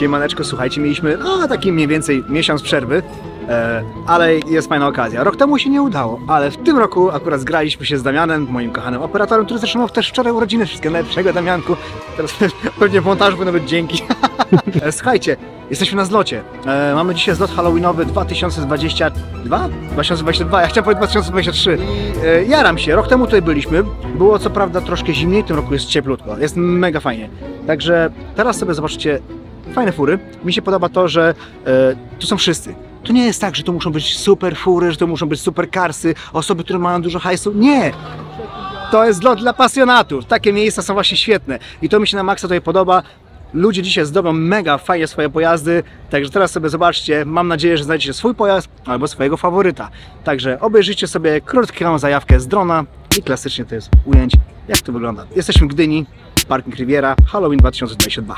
Siemaneczko, słuchajcie, mieliśmy taki mniej więcej miesiąc przerwy, ale jest fajna okazja. Rok temu się nie udało, ale w tym roku akurat zgraliśmy się z Damianem, moim kochanym operatorem, który zresztą miał też wczoraj urodziny. Wszystkiego najlepszego, Damianku. Teraz pewnie w montażu będą być dzięki. Słuchajcie, jesteśmy na zlocie. Mamy dzisiaj zlot halloweenowy 2022, ja chciałem powiedzieć 2023. Jaram się, rok temu tutaj byliśmy. Było co prawda troszkę zimniej, w tym roku jest cieplutko. Jest mega fajnie. Także teraz sobie zobaczycie fajne fury. Mi się podoba to, że tu są wszyscy. To nie jest tak, że to muszą być super fury, że to muszą być super karsy, osoby, które mają dużo hajsu. Nie! To jest zlot dla pasjonatów. Takie miejsca są właśnie świetne. I to mi się na maksa tutaj podoba. Ludzie dzisiaj zdobią mega fajnie swoje pojazdy, także teraz sobie zobaczcie, mam nadzieję, że znajdziecie swój pojazd albo swojego faworyta. Także obejrzyjcie sobie krótką zajawkę z drona i klasycznie to jest ujęć, jak to wygląda. Jesteśmy w Gdyni, parking Riviera, Halloween 2022.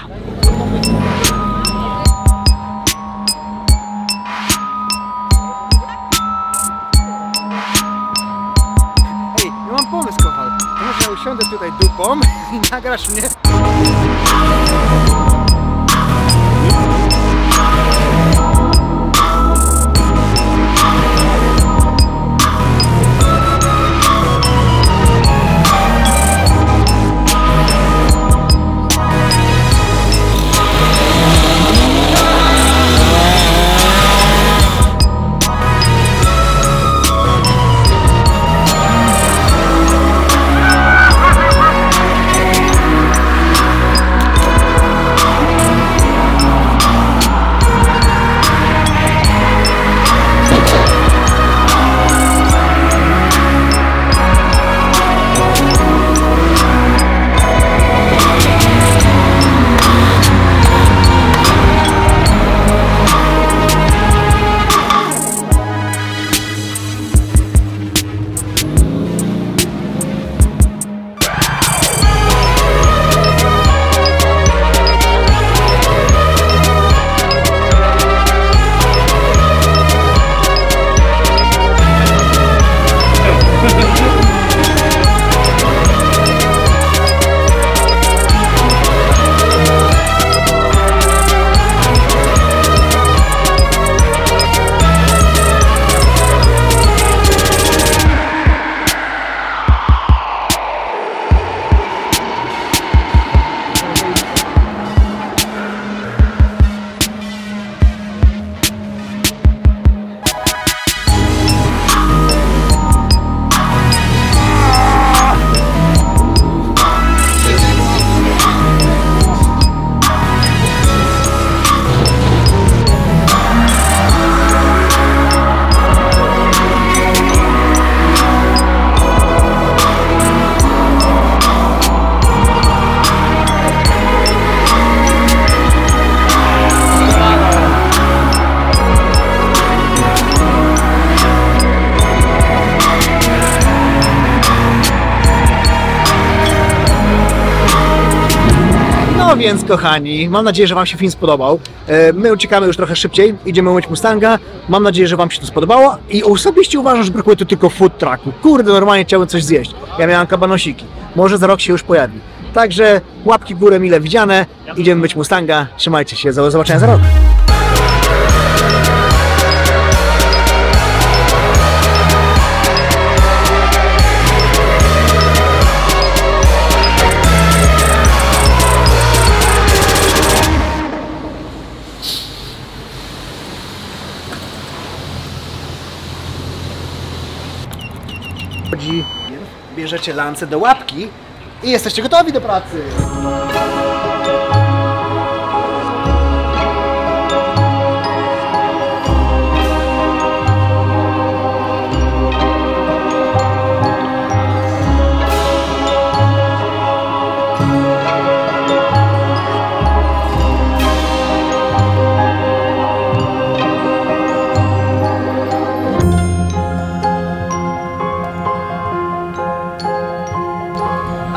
Ej, ja mam pomysł, kochal. Może usiądę tutaj dupą i nagrasz mnie. No więc kochani, mam nadzieję, że wam się film spodobał. My uciekamy już trochę szybciej, idziemy umyć Mustanga. Mam nadzieję, że wam się to spodobało i osobiście uważam, że brakuje tu tylko food trucku. Kurde, normalnie chciałbym coś zjeść. Ja miałem kabanosiki. Może za rok się już pojawi. Także łapki w górę mile widziane. Idziemy myć Mustanga. Trzymajcie się, do zobaczenia za rok. Bierzecie lance do łapki i jesteście gotowi do pracy.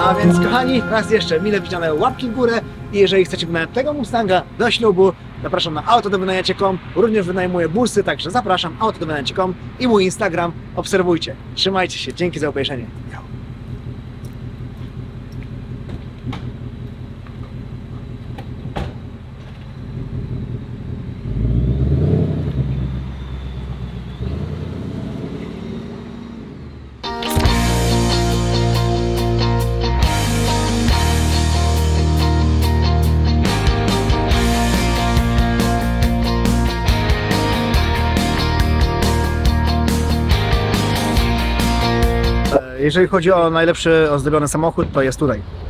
A więc kochani, raz jeszcze mile widziane łapki w górę i jeżeli chcecie wynająć tego Mustanga do ślubu, zapraszam na autodobianiacie.com, również wynajmuję busy, także zapraszam, autodobianiacie.com i mój Instagram, obserwujcie. Trzymajcie się, dzięki za obejrzenie. Jeżeli chodzi o najlepszy ozdobiony samochód, to jest tutaj.